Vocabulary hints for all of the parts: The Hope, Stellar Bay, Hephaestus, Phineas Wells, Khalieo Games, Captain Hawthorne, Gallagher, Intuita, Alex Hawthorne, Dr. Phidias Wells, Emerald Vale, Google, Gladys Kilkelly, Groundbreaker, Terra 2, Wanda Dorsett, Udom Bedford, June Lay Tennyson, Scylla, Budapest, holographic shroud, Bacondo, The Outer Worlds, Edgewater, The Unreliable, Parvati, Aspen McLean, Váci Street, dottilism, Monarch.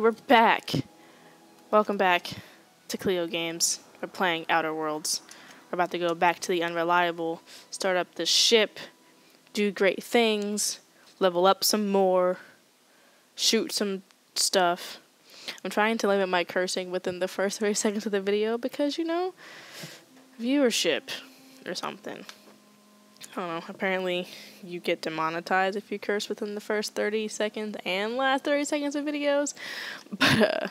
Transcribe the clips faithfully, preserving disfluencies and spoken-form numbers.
we're back. Welcome back to Khalieo Games. We're playing Outer Worlds. We're about to go back to the Unreliable, start up the ship, do great things, level up some more, shoot some stuff. I'm trying to limit my cursing within the first thirty seconds of the video because, you know, viewership or something. I don't know, apparently you get demonetized if you curse within the first thirty seconds and last thirty seconds of videos, but uh,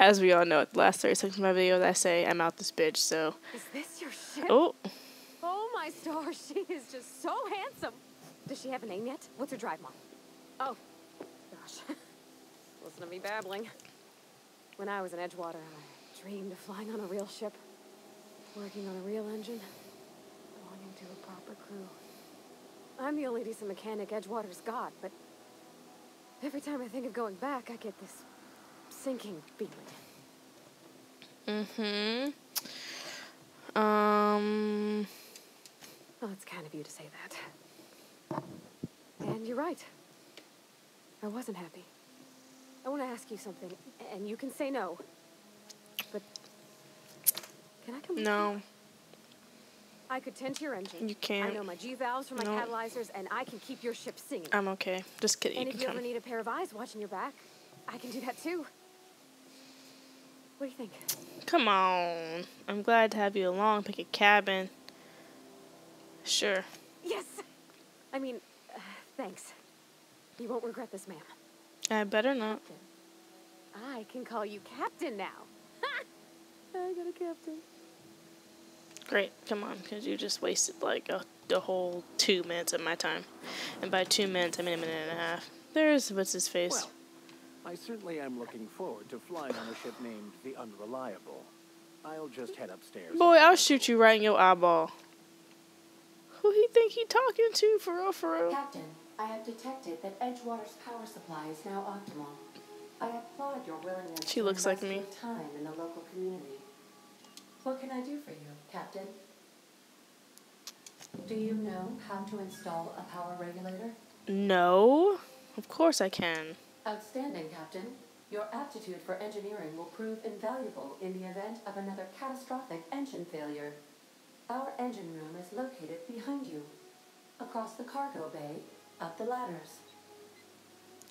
as we all know, at the last thirty seconds of my videos, I say I'm out this bitch, so... Is this your ship? Oh! Oh my stars, she is just so handsome! Does she have a name yet? What's her drive model? Oh, gosh. Listen to me babbling. When I was in Edgewater, I dreamed of flying on a real ship, working on a real engine, belonging to a proper crew. I'm the only decent mechanic Edgewater's got, but every time I think of going back, I get this sinking feeling. Mm-hmm. Um... Well, it's kind of you to say that. And you're right. I wasn't happy. I want to ask you something, and you can say no. But... Can I come with No. You? I could tend to your engine. You can't. I know my G-valves from my no. catalyzers, and I can keep your ship singing. I'm okay. Just kidding. And you if you come. ever need a pair of eyes watching your back, I can do that too. What do you think? Come on. I'm glad to have you along. Pick a cabin. Sure. Yes. I mean, uh, thanks. You won't regret this, ma'am. I better not. Captain. I can call you Captain now. Ha! I got a captain. Great, come on, because you just wasted like a, the whole two minutes of my time. And by two minutes, I mean a minute and a half. There's what's his face. Well, I certainly am looking forward to flying on a ship named The Unreliable. I'll just head upstairs. Boy, I'll shoot you right in your eyeball. Who he think he talking to, for real, for real? Captain, I have detected that Edgewater's power supply is now optimal. I applaud your willingness she looks to like me. time in the local community. What can I do for you, Captain? Do you know how to install a power regulator? No. Of course I can. Outstanding, Captain. Your aptitude for engineering will prove invaluable in the event of another catastrophic engine failure. Our engine room is located behind you, across the cargo bay, up the ladders.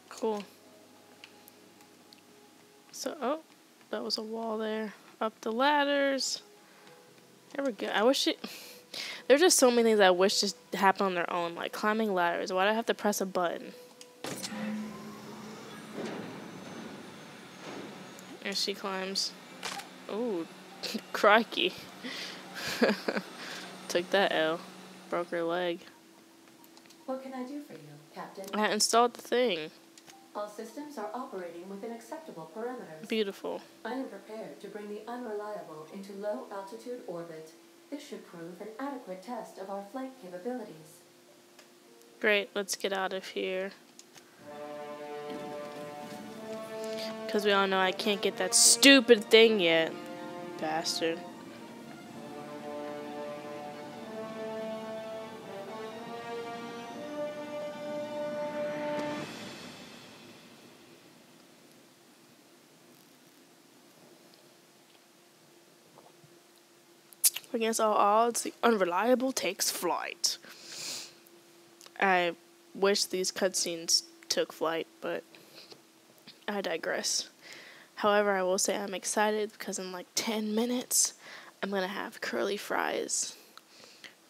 Cool. So, oh, that was a wall there. Up the ladders. There we go. I wish it... There's just so many things I wish just happened on their own. Like climbing ladders. Why do I have to press a button? There she climbs. Ooh. Crikey. Took that L. Broke her leg. What can I do for you, Captain? I installed the thing. All systems are operating within acceptable parameters. Beautiful. I am prepared to bring the Unreliable into low-altitude orbit. This should prove an adequate test of our flight capabilities. Great, let's get out of here. Because we all know I can't get that stupid thing yet. Bastard. Against all odds, the Unreliable takes flight. I wish these cutscenes took flight, but I digress. However, I will say I'm excited because in like ten minutes, I'm going to have curly fries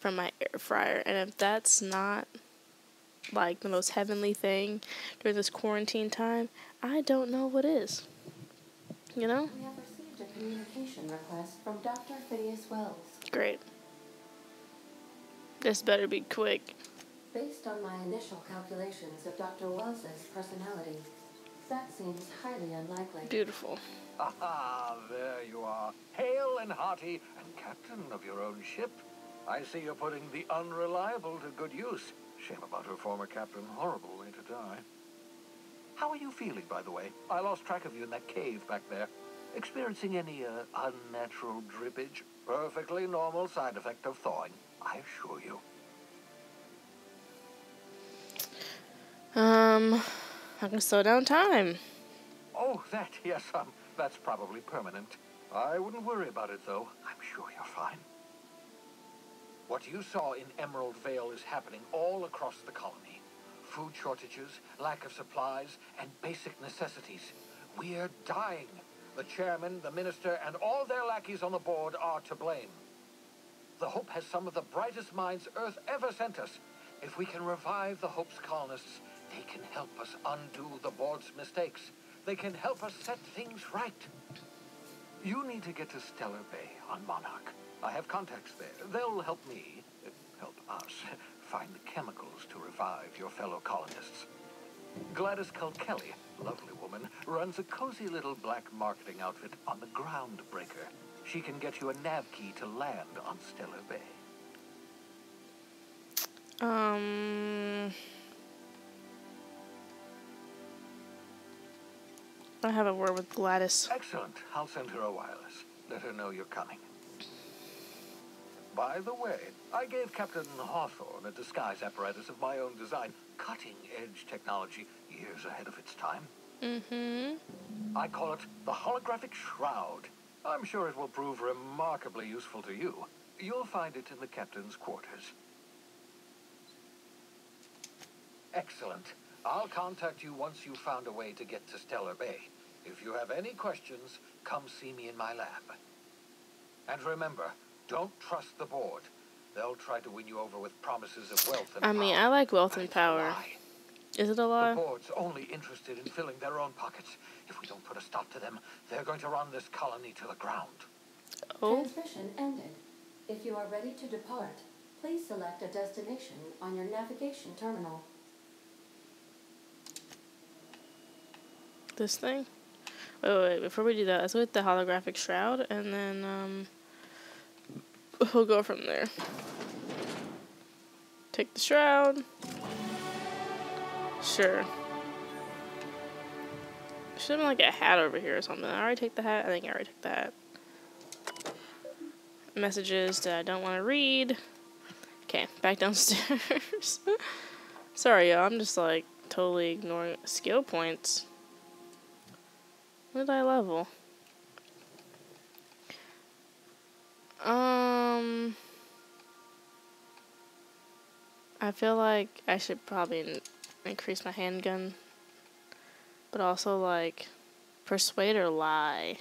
from my air fryer. And if that's not like the most heavenly thing during this quarantine time, I don't know what is. You know? Yeah. A communication request from Doctor Phidias Wells. Great. This better be quick. Based on my initial calculations of Doctor Wells' personality, that seems highly unlikely. Beautiful. Ah, there you are. Hale and hearty and captain of your own ship. I see you're putting the Unreliable to good use. Shame about her former captain. Horrible way to die. How are you feeling, by the way? I lost track of you in that cave back there. Experiencing any uh, unnatural drippage? Perfectly normal side effect of thawing, I assure you. Um, I can slow down time. Oh, that, yes, um, that's probably permanent. I wouldn't worry about it, though. I'm sure you're fine. What you saw in Emerald Vale is happening all across the colony. Food shortages, lack of supplies, and basic necessities. We're dying. The chairman, the minister, and all their lackeys on the board are to blame. The Hope has some of the brightest minds Earth ever sent us. If we can revive the Hope's colonists, they can help us undo the board's mistakes. They can help us set things right. You need to get to Stellar Bay on Monarch. I have contacts there. They'll help me, help us, find the chemicals to revive your fellow colonists. Gladys Kilkelly, lovely woman, runs a cozy little black marketing outfit on the Groundbreaker. She can get you a nav key to land on Stellar Bay. Um... I have a word with Gladys. Excellent. I'll send her a wireless. Let her know you're coming. By the way, I gave Captain Hawthorne a disguise apparatus of my own design. Cutting-edge technology, years ahead of its time. Mm-hmm. I call it the holographic shroud. I'm sure it will prove remarkably useful to you. You'll find it in the captain's quarters. Excellent. I'll contact you once you've found a way to get to Stellar Bay. If you have any questions, come see me in my lab. And remember, don't trust the board. They'll try to win you over with promises of wealth and power. I mean, I like wealth and power. Is it a lie? The board's only interested in filling their own pockets. If we don't put a stop to them, they're going to run this colony to the ground. Oh. Transmission ended. If you are ready to depart, please select a destination on your navigation terminal. This thing? Wait, wait, wait, before we do that, let's look at the holographic shroud, and then, um, we'll go from there. Take the shroud. Sure. Should have been like a hat over here or something. I already take the hat. I think I already took the hat. Messages that I don't want to read. Okay, back downstairs. Sorry, y'all. I'm just like totally ignoring skill points. What did I level? Um, I feel like I should probably increase my handgun, but also like persuade or lie.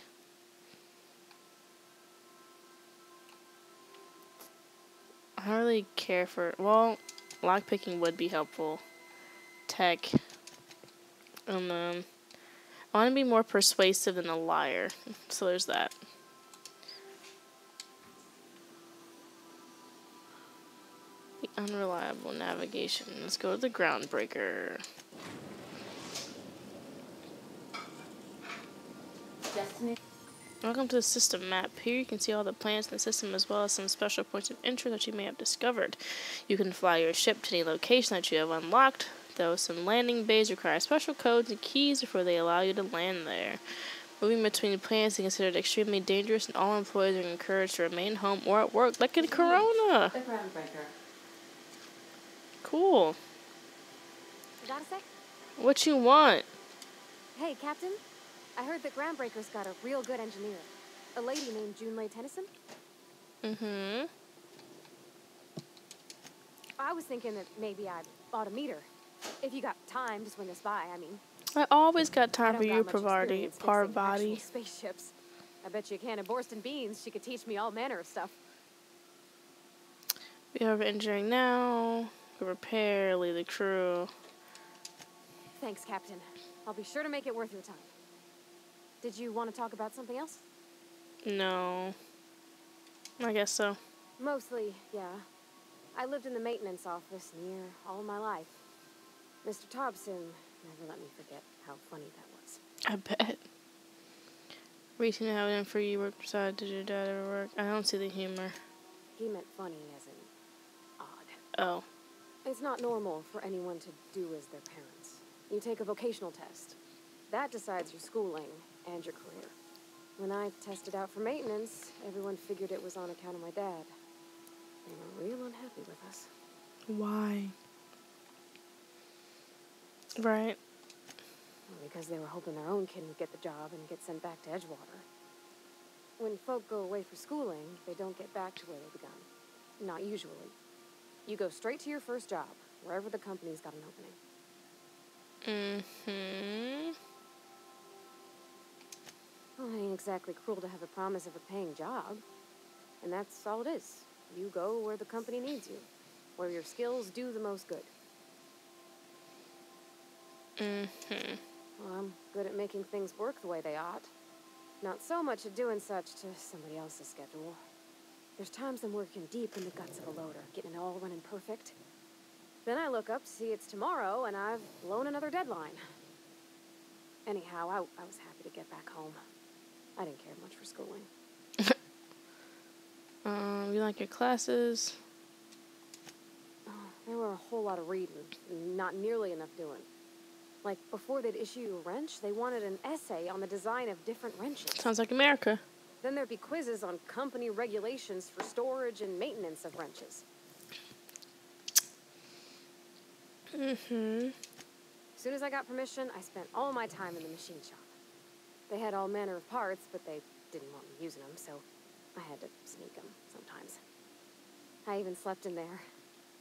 I don't really care for, well, lockpicking would be helpful. Tech. Um, um I want to be more persuasive than a liar, so there's that. The unreliable navigation. Let's go to the Groundbreaker. Welcome to the system map. Here you can see all the planets in the system as well as some special points of interest that you may have discovered. You can fly your ship to any location that you have unlocked, though some landing bays require special codes and keys before they allow you to land there. Moving between planets is considered extremely dangerous, and all employees are encouraged to remain home or at work, like in Corona. The Groundbreaker. Cool. Got a sec? What you want? Hey, Captain. I heard the Groundbreaker's got a real good engineer. A lady named June Lay Tennyson? Mm-hmm. I was thinking that maybe I ought to meet her. If you got time to swing this by, I mean. I always got time for you, Parvati. Parvati. Spaceships. I bet you a can of Borscht and beans. She could teach me all manner of stuff. We have engineering now. Repair, lead the crew. Thanks, Captain. I'll be sure to make it worth your time. Did you want to talk about something else? No. I guess so. Mostly, yeah. I lived in the maintenance office near all my life. Mister Thompson never let me forget how funny that was. I bet. Reaching out and for you work beside did your dad ever work? I don't see the humor. He meant funny as in odd. Oh. It's not normal for anyone to do as their parents. You take a vocational test. That decides your schooling and your career. When I tested out for maintenance, everyone figured it was on account of my dad. They were real unhappy with us. Why? Right. because they were hoping their own kid would get the job and get sent back to Edgewater. When folk go away for schooling, they don't get back to where they begun. Not usually. You go straight to your first job, wherever the company's got an opening. Mm-hmm. Well, it ain't exactly cruel to have a promise of a paying job. And that's all it is. You go where the company needs you, where your skills do the most good. Mm-hmm. Well, I'm good at making things work the way they ought. Not so much at doing such to somebody else's schedule. There's times I'm working deep in the guts of a loader, getting it all running perfect. Then I look up to see it's tomorrow, and I've blown another deadline. Anyhow, I, I was happy to get back home. I didn't care much for schooling. Um, you like your classes? Oh, there were a whole lot of reading, and not nearly enough doing. Like, before they'd issue a wrench, they wanted an essay on the design of different wrenches. Sounds like America. Then there'd be quizzes on company regulations for storage and maintenance of wrenches. Mm-hmm. As soon as I got permission, I spent all my time in the machine shop. They had all manner of parts, but they didn't want me using them, so I had to sneak them sometimes. I even slept in there.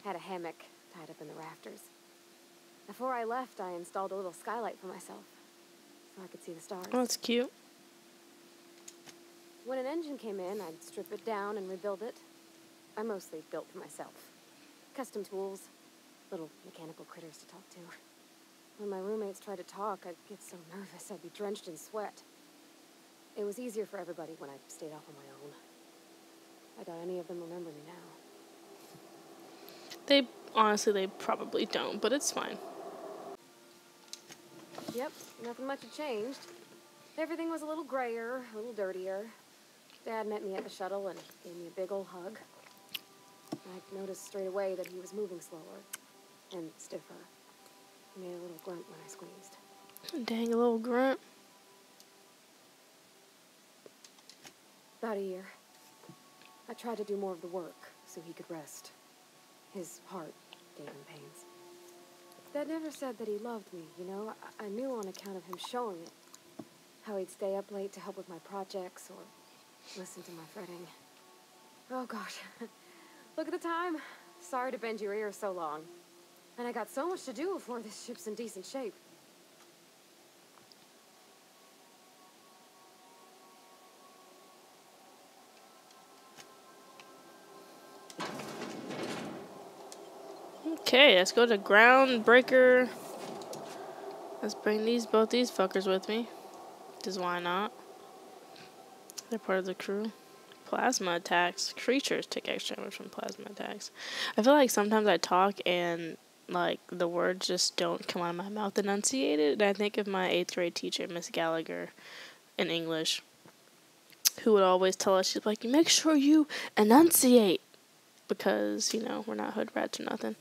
Had a hammock tied up in the rafters. Before I left, I installed a little skylight for myself, so I could see the stars. Oh, that's cute. When an engine came in, I'd strip it down and rebuild it. I mostly built for myself. Custom tools, little mechanical critters to talk to. When my roommates tried to talk, I'd get so nervous I'd be drenched in sweat. It was easier for everybody when I stayed off on my own. I doubt any of them remember me now. They, honestly, they probably don't, but it's fine. Yep, nothing much had changed. Everything was a little grayer, a little dirtier. Dad met me at the shuttle and gave me a big old hug. I noticed straight away that he was moving slower and stiffer. He made a little grunt when I squeezed. Dang, a little grunt. About a year. I tried to do more of the work so he could rest. His heart gave him pains. Dad never said that he loved me, you know? I, I knew on account of him showing it. How he'd stay up late to help with my projects or listen to my fretting. Oh gosh, look at the time. Sorry to bend your ear so long. And I got so much to do before this ship's in decent shape. Okay, let's go to Groundbreaker. Let's bring these both these fuckers with me. Because why not? They're part of the crew. Plasma attacks. Creatures take extra damage from plasma attacks. I feel like sometimes I talk and like the words just don't come out of my mouth enunciated. And I think of my eighth grade teacher, Miss Gallagher, in English, who would always tell us, she's like, make sure you enunciate. Because, you know, we're not hood rats or nothing.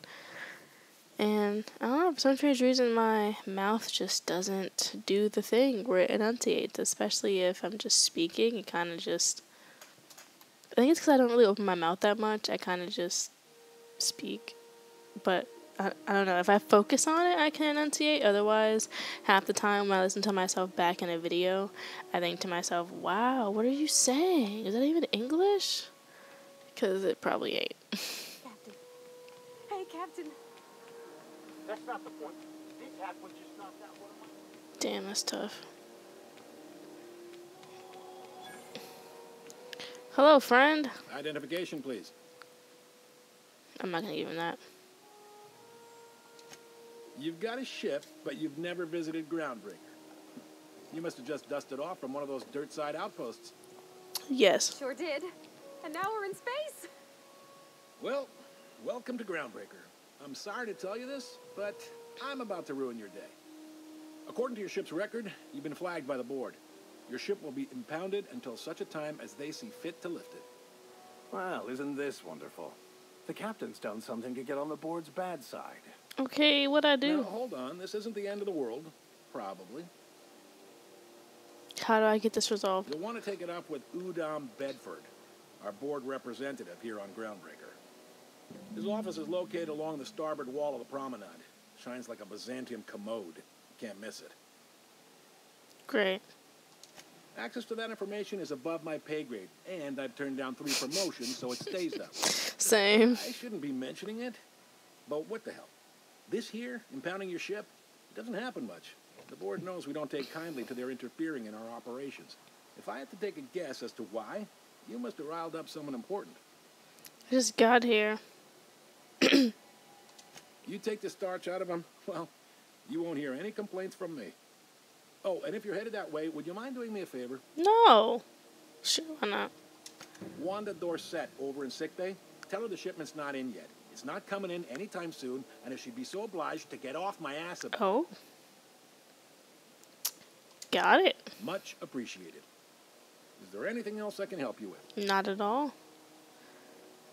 And, I don't know, for some strange reason my mouth just doesn't do the thing where it enunciates, especially if I'm just speaking. It kind of just, I think it's because I don't really open my mouth that much. I kind of just speak, but I, I don't know. If I focus on it, I can enunciate. Otherwise, half the time when I listen to myself back in a video, I think to myself, wow, what are you saying? Is that even English? Because it probably ain't. Captain. Hey, Captain. That's not the point. Just not that one. Damn, that's tough. Hello, friend. Identification, please. I'm not gonna give him that. You've got a ship, but you've never visited Groundbreaker. You must have just dusted off from one of those dirt side outposts. Yes. Sure did. And now we're in space. Well, welcome to Groundbreaker. I'm sorry to tell you this, but I'm about to ruin your day. According to your ship's record, you've been flagged by the board. Your ship will be impounded until such a time as they see fit to lift it. Well, isn't this wonderful? The captain's done something to get on the board's bad side. Okay, what'd I do? Now, hold on. This isn't the end of the world. Probably. How do I get this resolved? You'll want to take it up with Udom Bedford, our board representative here on Groundbreaker. His office is located along the starboard wall of the promenade. Shines like a Byzantium commode. Can't miss it. Great. Access to that information is above my pay grade, and I've turned down three promotions, so it stays up. Same. I shouldn't be mentioning it, but what the hell? This here, impounding your ship, doesn't happen much. The board knows we don't take kindly to their interfering in our operations. If I had to take a guess as to why, you must have riled up someone important. I just got here. You take the starch out of them, well, you won't hear any complaints from me. Oh, and if you're headed that way, would you mind doing me a favor? No. Sure, why not? Wanda Dorsett over in sick bay. Tell her the shipment's not in yet. It's not coming in anytime soon, and if she'd be so obliged to get off my ass about it. Oh. Got it. Much appreciated. Is there anything else I can help you with? Not at all.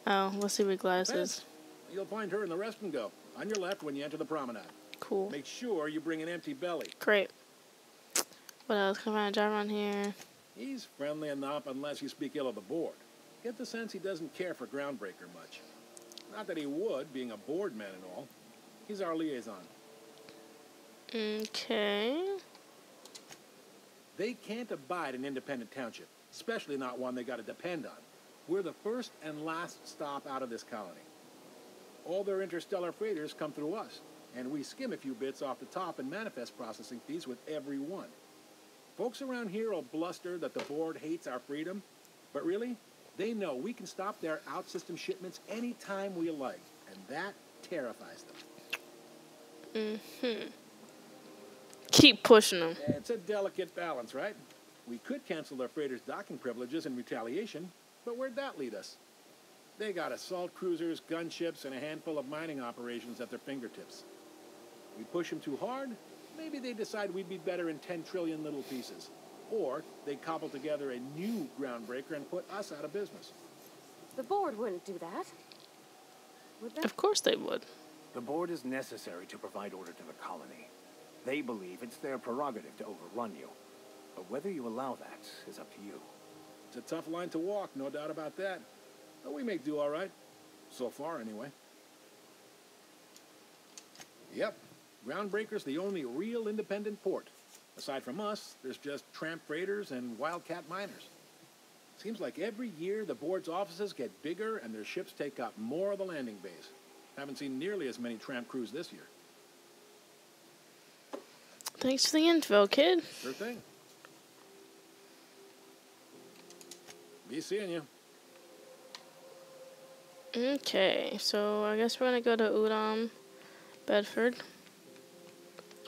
Oh, let's see what Gladys is. You'll find her in the rest and go. On your left when you enter the promenade. Cool. Make sure you bring an empty belly. Great. What else? Can I find a job around here? He's friendly enough unless you speak ill of the board. Get the sense he doesn't care for Groundbreaker much. Not that he would, being a board man and all. He's our liaison. Okay. They can't abide an independent township, especially not one they gotta depend on. We're the first and last stop out of this colony. All their interstellar freighters come through us, and we skim a few bits off the top and manifest processing fees with every one. Folks around here will bluster that the board hates our freedom, but really, they know we can stop their out-system shipments anytime we like, and that terrifies them. Mm-hmm. Keep pushing them. It's a delicate balance, right? We could cancel their freighters' docking privileges in retaliation, but where'd that lead us? They got assault cruisers, gunships, and a handful of mining operations at their fingertips. We push them too hard, maybe they decide we'd be better in ten trillion little pieces. Or they cobble together a new Groundbreaker and put us out of business. The board wouldn't do that, would they? Of course they would. The board is necessary to provide order to the colony. They believe it's their prerogative to overrun you. But whether you allow that is up to you. It's a tough line to walk, no doubt about that. But we make do all right. So far, anyway. Yep. Groundbreaker's the only real independent port. Aside from us, there's just tramp freighters and wildcat miners. Seems like every year the board's offices get bigger and their ships take up more of the landing bays. Haven't seen nearly as many tramp crews this year. Thanks for the info, kid. Sure thing. Be seeing you. Okay, so I guess we're gonna go to Udom Bedford.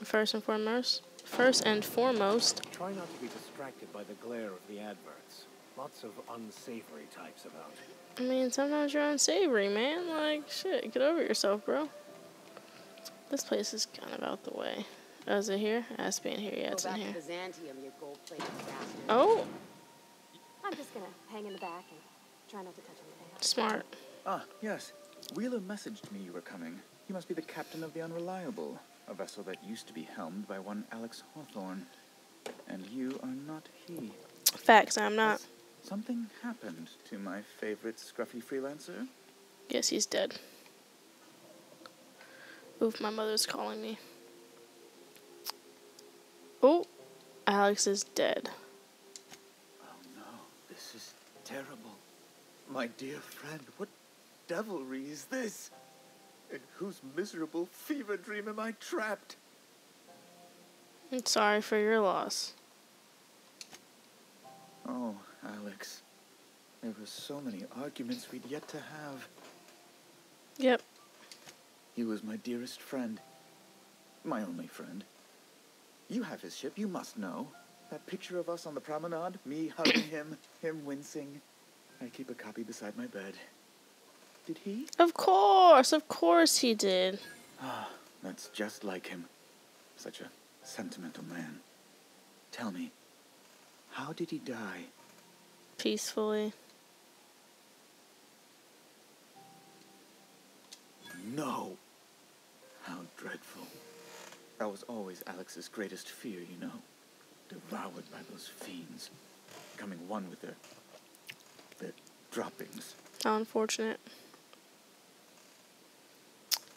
First and foremost, first and foremost. Try not to be distracted by the glare of the adverts. Lots of unsavory types about. I mean, sometimes you're unsavory, man. Like, shit, get over yourself, bro. This place is kind of out the way. Oh, is it here? Oh, it's been here. Yeah, it's in here. Oh. I'm just gonna hang in the back and try not to touch anything. Smart. Ah, yes. Wheeler messaged me you were coming. You must be the captain of the Unreliable. A vessel that used to be helmed by one Alex Hawthorne. And you are not he. Facts, I'm not. Has something happened to my favorite scruffy freelancer? Yes, he's dead. Oof, my mother's calling me. Oh, Alex is dead. Oh no, this is terrible. My dear friend, what devilry is this? In whose miserable fever dream am I trapped? I'm sorry for your loss. Oh, Alex. There were so many arguments we'd yet to have. Yep. He was my dearest friend. My only friend. You have his ship, you must know. That picture of us on the promenade, me hugging him, him wincing. I keep a copy beside my bed. Did he? Of course, of course he did. Ah, that's just like him. Such a sentimental man. Tell me, how did he die? Peacefully. No! How dreadful. That was always Alex's greatest fear, you know. Devoured by those fiends. Becoming one with their... their droppings. How unfortunate.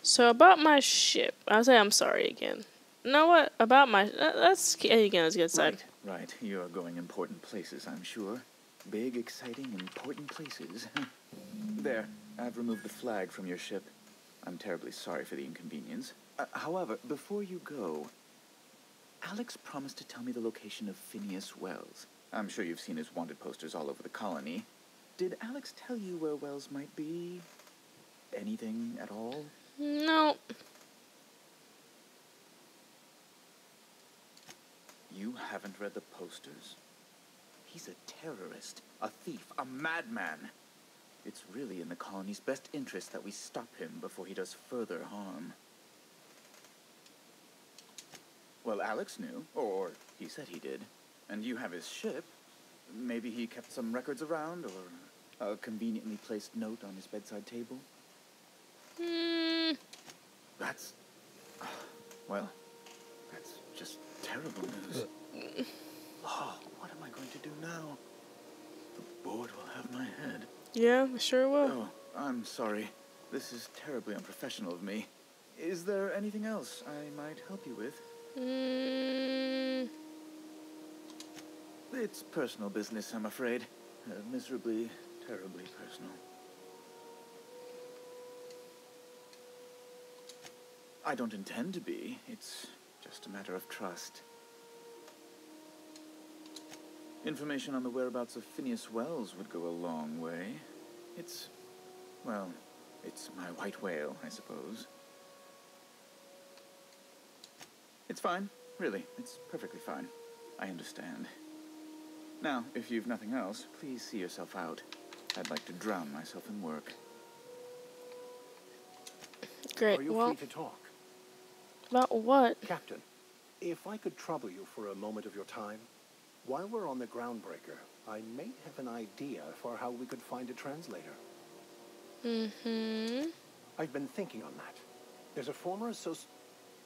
So about my ship, I'll say I'm sorry again. You know what? About my... That's... Again, that's a good side. Right. Right, you're going important places, I'm sure. Big, exciting, important places. There, I've removed the flag from your ship. I'm terribly sorry for the inconvenience. Uh, however, before you go, Alex promised to tell me the location of Phineas Wells. I'm sure you've seen his wanted posters all over the colony. Did Alex tell you where Wells might be? Anything at all? No. You haven't read the posters? He's a terrorist, a thief, a madman. It's really in the colony's best interest that we stop him before he does further harm. Well, Alex knew, or he said he did. And you have his ship. Maybe he kept some records around, or a conveniently placed note on his bedside table. Hmm. That's... Well, that's just terrible news. Oh, what am I going to do now? The board will have my head. Yeah, sure will. Oh, I'm sorry. This is terribly unprofessional of me. Is there anything else I might help you with? Mm. It's personal business, I'm afraid. Uh, miserably, terribly personal. I don't intend to be. It's just a matter of trust. Information on the whereabouts of Phineas Wells would go a long way. It's... well, it's my white whale, I suppose. It's fine. Really, it's perfectly fine. I understand. Now, if you've nothing else, please see yourself out. I'd like to drown myself in work. Great, well... Are you well, free to talk? About what? Captain, if I could trouble you for a moment of your time... While we're on the Groundbreaker, I may have an idea for how we could find a translator. Mm-hmm. I've been thinking on that. There's a former associ-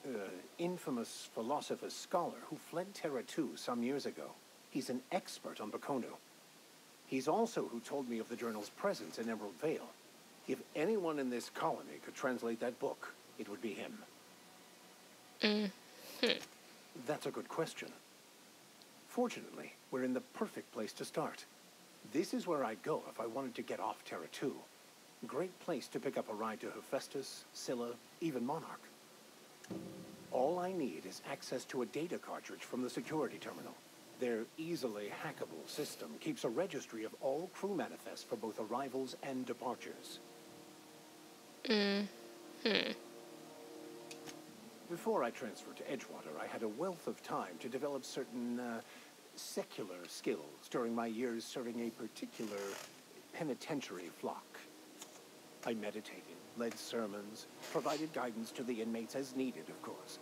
uh, infamous philosopher-scholar who fled Terra two some years ago. He's an expert on Bacondo. He's also who told me of the journal's presence in Emerald Vale. If anyone in this colony could translate that book, it would be him. Mm-hmm. That's a good question. Fortunately, we're in the perfect place to start. This is where I'd go if I wanted to get off Terra two. Great place to pick up a ride to Hephaestus, Scylla, even Monarch. All I need is access to a data cartridge from the security terminal. Their easily hackable system keeps a registry of all crew manifests for both arrivals and departures. Mm-hmm. Before I transferred to Edgewater, I had a wealth of time to develop certain... Uh, secular skills during my years serving a particular penitentiary flock. I meditated, led sermons, provided guidance to the inmates as needed, of course.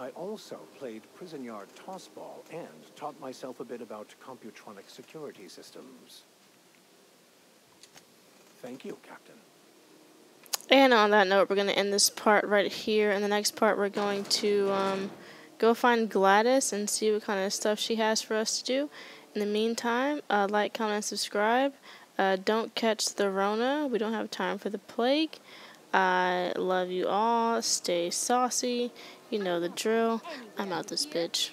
I also played prison yard tossball and taught myself a bit about computronic security systems. Thank you, Captain. And on that note, we're going to end this part right here. In the next part, we're going to, um... go find Gladys and see what kind of stuff she has for us to do. In the meantime, uh, like, comment, and subscribe. Uh, don't catch the Rona. We don't have time for the plague. I uh, love you all. Stay saucy. You know the drill. I'm out this bitch.